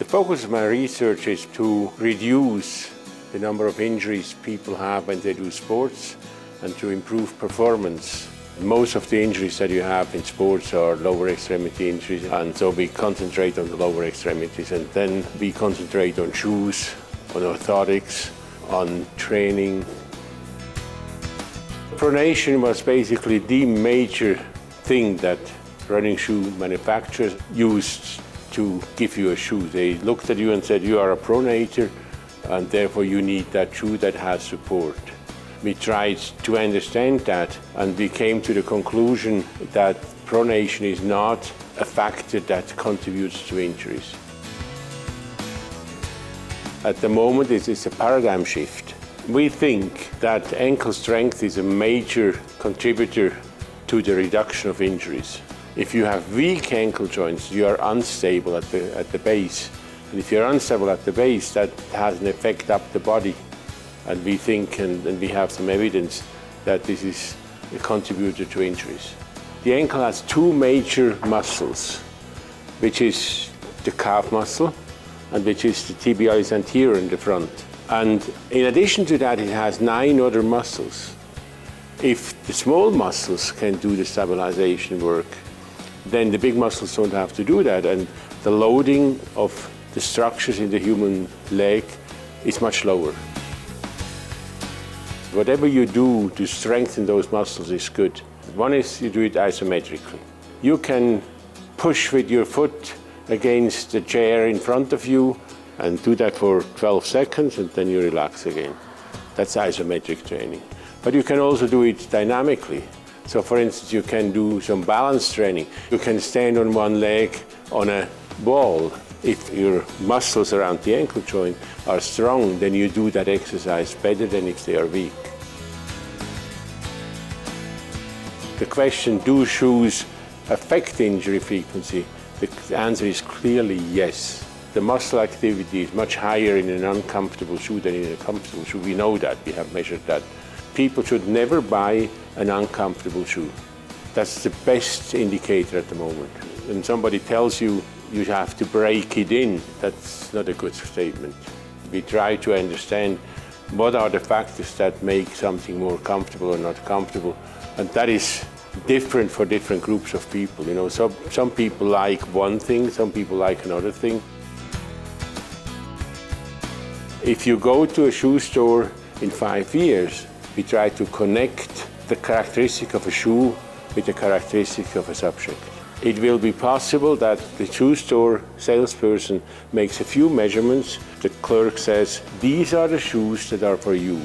The focus of my research is to reduce the number of injuries people have when they do sports and to improve performance. Most of the injuries that you have in sports are lower extremity injuries, and so we concentrate on the lower extremities, and then we concentrate on shoes, on orthotics, on training. Pronation was basically the major thing that running shoe manufacturers used to give you a shoe. They looked at you and said, you are a pronator, and therefore you need that shoe that has support. We tried to understand that, and we came to the conclusion that pronation is not a factor that contributes to injuries. At the moment, it is a paradigm shift. We think that ankle strength is a major contributor to the reduction of injuries. If you have weak ankle joints, you are unstable at the base. And if you're unstable at the base, that has an effect up the body. And we think, and we have some evidence, that this is a contributor to injuries. The ankle has two major muscles, which is the calf muscle, and which is the tibialis anterior in the front. And in addition to that, it has 9 other muscles. If the small muscles can do the stabilization work, then the big muscles don't have to do that, and the loading of the structures in the human leg is much lower. Whatever you do to strengthen those muscles is good. One is you do it isometrically. You can push with your foot against the chair in front of you and do that for 12 seconds, and then you relax again. That's isometric training. But you can also do it dynamically. So for instance, you can do some balance training. You can stand on one leg on a ball. If your muscles around the ankle joint are strong, then you do that exercise better than if they are weak. The question, do shoes affect injury frequency? The answer is clearly yes. The muscle activity is much higher in an uncomfortable shoe than in a comfortable shoe. We know that, we have measured that. People should never buy an uncomfortable shoe. That's the best indicator at the moment. When somebody tells you, you have to break it in, that's not a good statement. We try to understand what are the factors that make something more comfortable or not comfortable, and that is different for different groups of people. You know, some people like one thing, some people like another thing. If you go to a shoe store in 5 years, we try to connect the characteristic of a shoe with the characteristic of a subject. It will be possible that the shoe store salesperson makes a few measurements. The clerk says, these are the shoes that are for you.